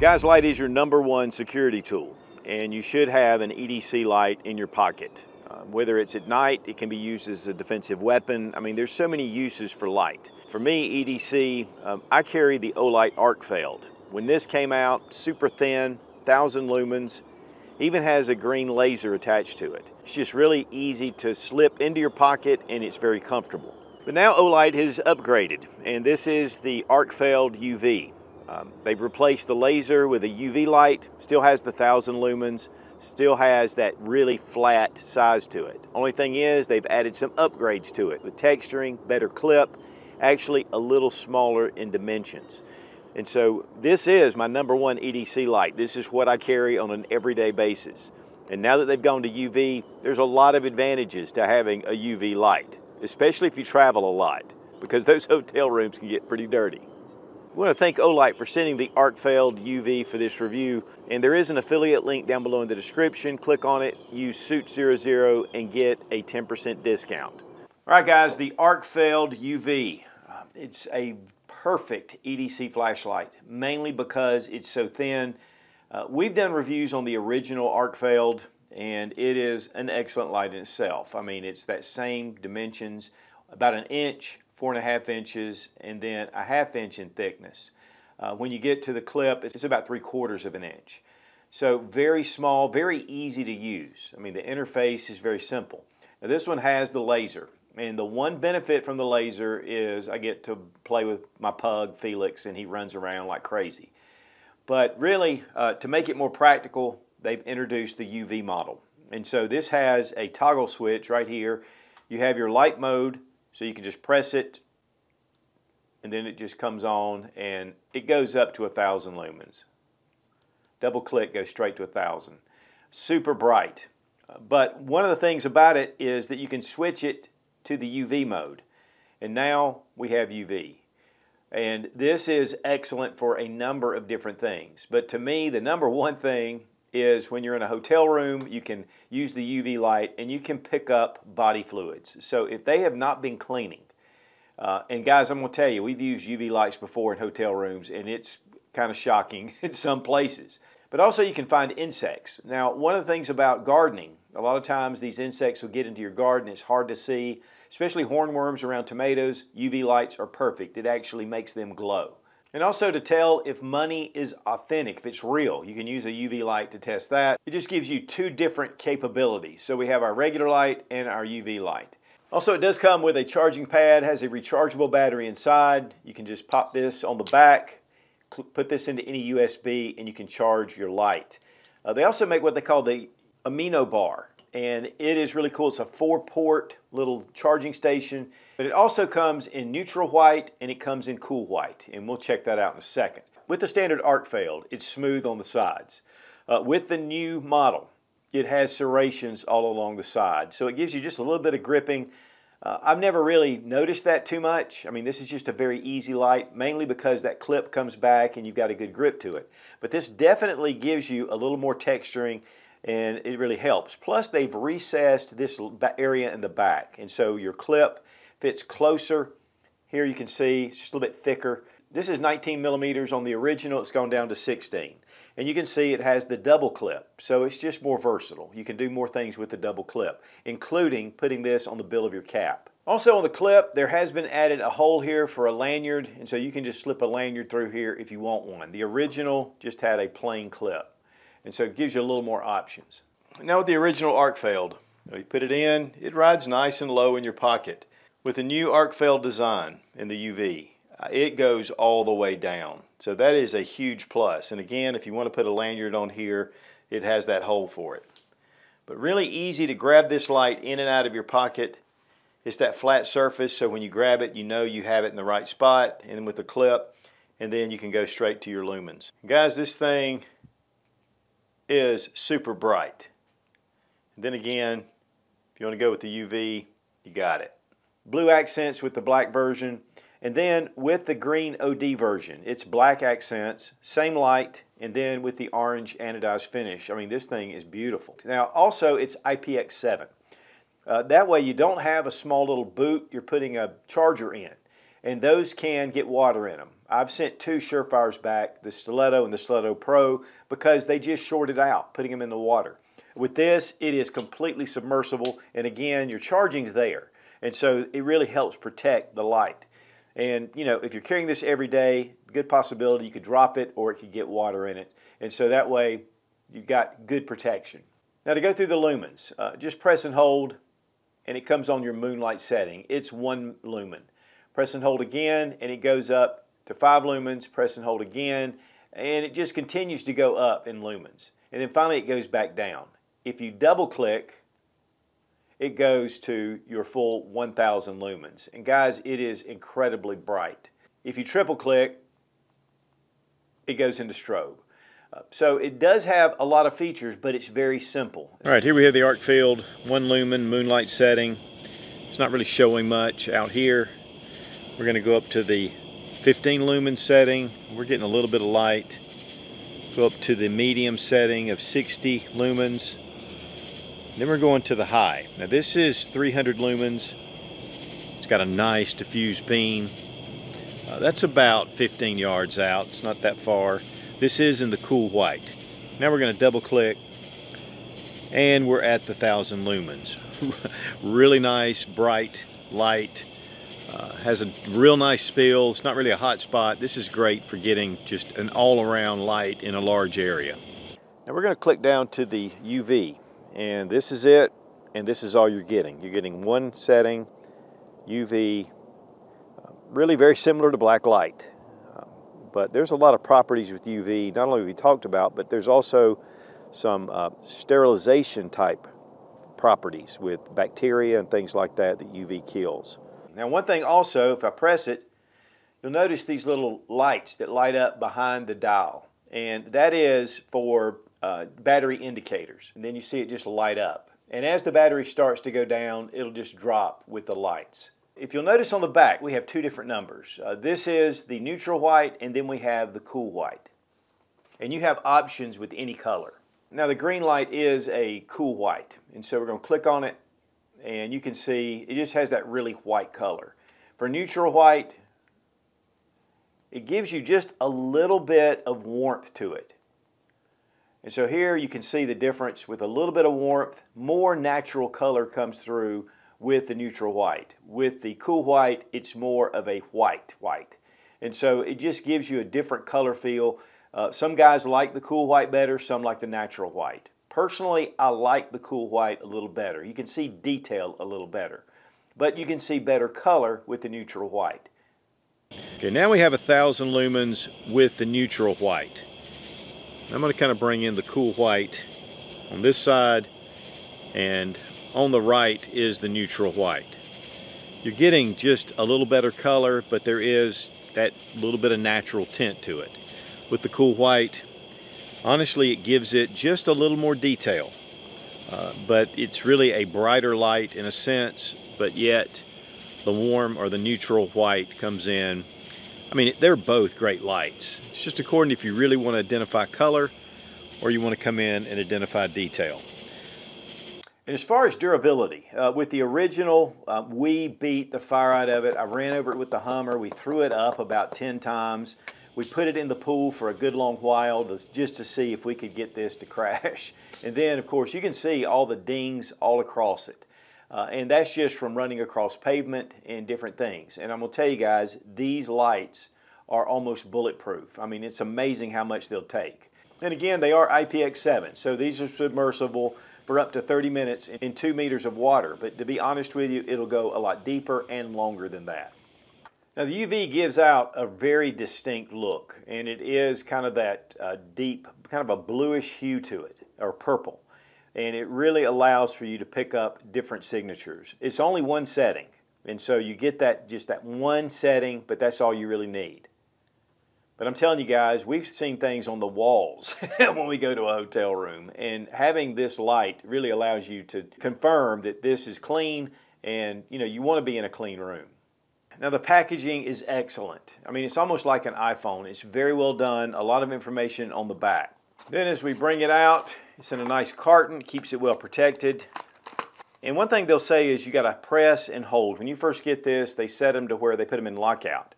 Guys, light is your #1 security tool, and you should have an EDC light in your pocket. Whether it's at night, it can be used as a defensive weapon. I mean, there's so many uses for light. For me, EDC, I carry the Olight Arkfeld. When this came out, super thin, 1,000 lumens, even has a green laser attached to it. It's just really easy to slip into your pocket, and it's very comfortable. But now Olight has upgraded, and this is the Arkfeld UV. They've replaced the laser with a UV light, still has the 1,000 lumens, still has that really flat size to it. Only thing is they've added some upgrades to it with texturing, better clip, actually a little smaller in dimensions. And so this is my #1 EDC light. This is what I carry on an everyday basis. And now that they've gone to UV, there's a lot of advantages to having a UV light, especially if you travel a lot, because those hotel rooms can get pretty dirty. We want to thank Olight for sending the Arkfeld UV for this review, and there is an affiliate link down below in the description. Click on it, use Sootch00 and get a 10% discount. All right guys, the Arkfeld UV. It's a perfect EDC flashlight, mainly because it's so thin. We've done reviews on the original Arkfeld, and it is an excellent light in itself. I mean, it's that same dimensions, about an inch, 4.5 inches, and then a 1/2 inch in thickness. When you get to the clip, it's about 3/4 of an inch. So very small, very easy to use. I mean, the interface is very simple. Now this one has the laser, and the one benefit from the laser is I get to play with my pug, Felix, and he runs around like crazy. But really, to make it more practical, they've introduced the UV model. And so this has a toggle switch right here. You have your light mode, so you can just press it, and then it just comes on, and it goes up to 1,000 lumens. Double click, goes straight to 1,000. Super bright. But one of the things about it is that you can switch it to the UV mode. And now we have UV. And this is excellent for a number of different things. But to me, the #1 thing is when you're in a hotel room, you can use the UV light and you can pick up body fluids. So if they have not been cleaning, and guys, I'm going to tell you, we've used UV lights before in hotel rooms, and it's kind of shocking in some places. But also you can find insects. Now, one of the things about gardening, a lot of times these insects will get into your garden. It's hard to see, especially hornworms around tomatoes. UV lights are perfect. It actually makes them glow. And also to tell if money is authentic, if it's real, you can use a UV light to test that. It just gives you two different capabilities. So we have our regular light and our UV light. Also, it does come with a charging pad, has a rechargeable battery inside. You can just pop this on the back, put this into any USB, and you can charge your light. They also make what they call the Amino Bar, and it is really cool. It's a 4-port little charging station, but it also comes in neutral white and it comes in cool white, and we'll check that out in a second. With the standard Arkfeld, it's smooth on the sides. With the new model, it has serrations all along the side, so it gives you just a little bit of gripping. I've never really noticed that too much. I mean, this is just a very easy light, mainly because that clip comes back and you've got a good grip to it. But this definitely gives you a little more texturing, and it really helps. Plus, they've recessed this area in the back, and so your clip fits closer. Here you can see it's just a little bit thicker. This is 19 millimeters on the original. It's gone down to 16. And you can see it has the double clip, so it's just more versatile. You can do more things with the double clip, including putting this on the bill of your cap. Also on the clip, there has been added a hole here for a lanyard, and so you can just slip a lanyard through here if you want one. The original just had a plain clip. And so it gives you a little more options. Now with the original Arkfeld, you put it in, it rides nice and low in your pocket. With the new Arkfeld design in the UV, it goes all the way down. So that is a huge plus. And again, if you want to put a lanyard on here, it has that hole for it. But really easy to grab this light in and out of your pocket. It's that flat surface, so when you grab it, you know you have it in the right spot, and with the clip, and then you can go straight to your lumens. Guys, this thing is super bright. And then again, if you want to go with the UV, you got it. Blue accents with the black version, and then with the green OD version, it's black accents, same light, and then with the orange anodized finish. I mean, this thing is beautiful. Now also, it's IPX7. That way you don't have a small little boot you're putting a charger in. and those can get water in them. I've sent two Surefires back, the Stiletto and the Stiletto Pro, because they just shorted out, putting them in the water. With this, it is completely submersible, and again, your charging's there, and so it really helps protect the light. And you know, if you're carrying this every day, good possibility you could drop it or it could get water in it, and so that way you've got good protection. Now to go through the lumens, just press and hold and it comes on your moonlight setting. It's 1 lumen. Press and hold again and it goes up to 5 lumens. Press and hold again and it just continues to go up in lumens, and then finally it goes back down. If you double click, it goes to your full 1000 lumens. And guys, it is incredibly bright. If you triple click, it goes into strobe. So it does have a lot of features, but it's very simple. All right, here we have the Arkfeld 1 lumen moonlight setting. It's not really showing much out here. We're gonna go up to the 15 lumen setting. We're getting a little bit of light. Go up to the medium setting of 60 lumens. Then we're going to the high. Now this is 300 lumens. It's got a nice diffused beam. That's about 15 yards out. It's not that far. This is in the cool white. Now we're going to double click and we're at the 1000 lumens. Really nice, bright light. Has a real nice spill. It's not really a hot spot. This is great for getting just an all-around light in a large area. Now we're going to click down to the UV. And this is it, and this is all you're getting. You're getting 1 setting, UV, really very similar to black light. But there's a lot of properties with UV, not only we talked about, but there's also some sterilization type properties with bacteria and things like that that UV kills. Now one thing also, if I press it, you'll notice these little lights that light up behind the dial. And that is for battery indicators, and then you see it just light up, and as the battery starts to go down it'll just drop with the lights. If you'll notice on the back we have 2 different numbers. This is the neutral white, and then we have the cool white, and you have options with any color. Now the green light is a cool white, and so we're going to click on it and you can see it just has that really white color. For neutral white, it gives you just a little bit of warmth to it. And so here you can see the difference with a little bit of warmth. More natural color comes through with the neutral white. With the cool white, it's more of a white. And so it just gives you a different color feel. Some guys like the cool white better, some like the natural white. Personally, I like the cool white a little better. You can see detail a little better, but you can see better color with the neutral white. Okay, now we have 1000 lumens with the neutral white. I'm going to kind of bring in the cool white on this side, and on the right is the neutral white. You're getting just a little better color, but there is that little bit of natural tint to it. With the cool white, honestly, it gives it just a little more detail, but it's really a brighter light in a sense, but yet the warm or the neutral white comes in. I mean, they're both great lights. It's just according if you really want to identify color or you want to come in and identify detail. And as far as durability, with the original, we beat the fire out of it. I ran over it with the Hummer. We threw it up about 10 times. We put it in the pool for a good long while just to see if we could get this to crash. And then, of course, you can see all the dings all across it. And that's just from running across pavement and different things. And I'm going to tell you guys, these lights are almost bulletproof. I mean, it's amazing how much they'll take. And again, they are IPX7, so these are submersible for up to 30 minutes in 2 meters of water. But to be honest with you, it'll go a lot deeper and longer than that. Now, the UV gives out a very distinct look, and it is kind of that deep, kind of a bluish hue to it, or purple. And it really allows for you to pick up different signatures. It's only 1 setting, and so you get that just that 1 setting, but that's all you really need. But I'm telling you guys, we've seen things on the walls when we go to a hotel room, and having this light really allows you to confirm that this is clean, and you know, you want to be in a clean room. Now the packaging is excellent. I mean, it's almost like an iPhone. It's very well done, a lot of information on the back. Then as we bring it out, it's in a nice carton, keeps it well protected. And one thing they'll say is you got to press and hold. When you first get this, they set them to where they put them in lockout.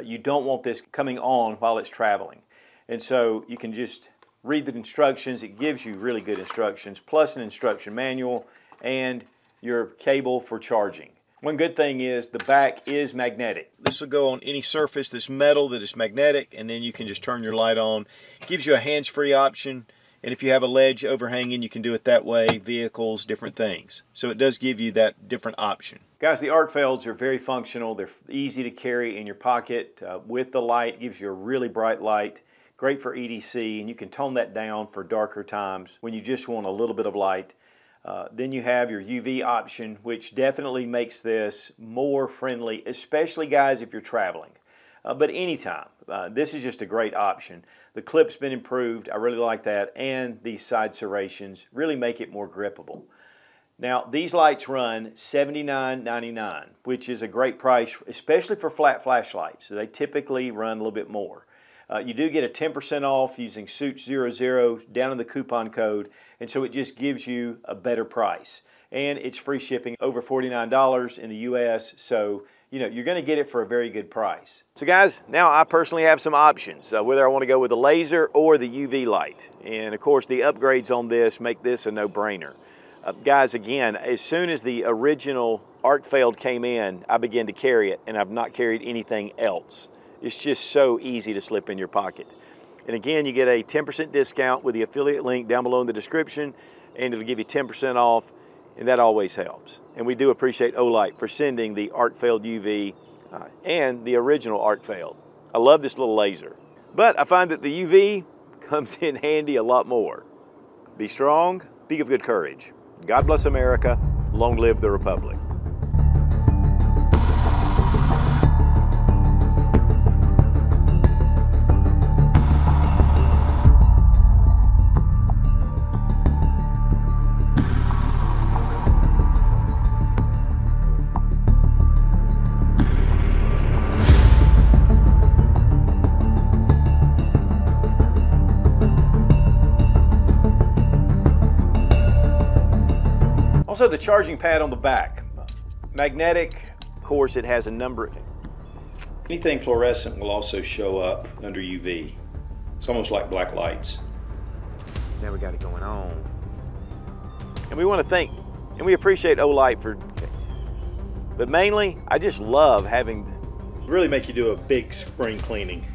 You don't want this coming on while it's traveling. And so you can just read the instructions. It gives you really good instructions, plus an instruction manual and your cable for charging. One good thing is the back is magnetic. This will go on any surface that's metal that is magnetic, and then you can just turn your light on. It gives you a hands-free option. And if you have a ledge overhanging, you can do it that way, vehicles, different things. So it does give you that different option. Guys, the Arkfelds are very functional. They're easy to carry in your pocket with the light. It gives you a really bright light, great for EDC, and you can tone that down for darker times when you just want a little bit of light. Then you have your UV option, which definitely makes this more friendly, especially, guys, if you're traveling. But anytime, this is just a great option. The clip's been improved, I really like that, and these side serrations really make it more grippable. Now, these lights run $79.99, which is a great price, especially for flat flashlights. So they typically run a little bit more. You do get a 10% off using Sootch00 down in the coupon code, and so it just gives you a better price. And it's free shipping over $49 in the US, so you know, you're going to get it for a very good price. So guys, now I personally have some options, whether I want to go with the laser or the UV light. And of course, the upgrades on this make this a no-brainer. Guys, again, as soon as the original Arkfeld came in, I began to carry it, and I've not carried anything else. It's just so easy to slip in your pocket. And again, you get a 10% discount with the affiliate link down below in the description, and it'll give you 10% off. And that always helps. And we do appreciate Olight for sending the Arkfeld UV and the original Arkfeld. I love this little laser. But I find that the UV comes in handy a lot more. Be strong, be of good courage. God bless America, long live the Republic. Also, the charging pad on the back, magnetic. Of course, it has a number. Anything fluorescent will also show up under UV. It's almost like black lights. Now we got it going on. And we want to thank, and we appreciate Olight for, but mainly, I just love having, really make you do a big spring cleaning.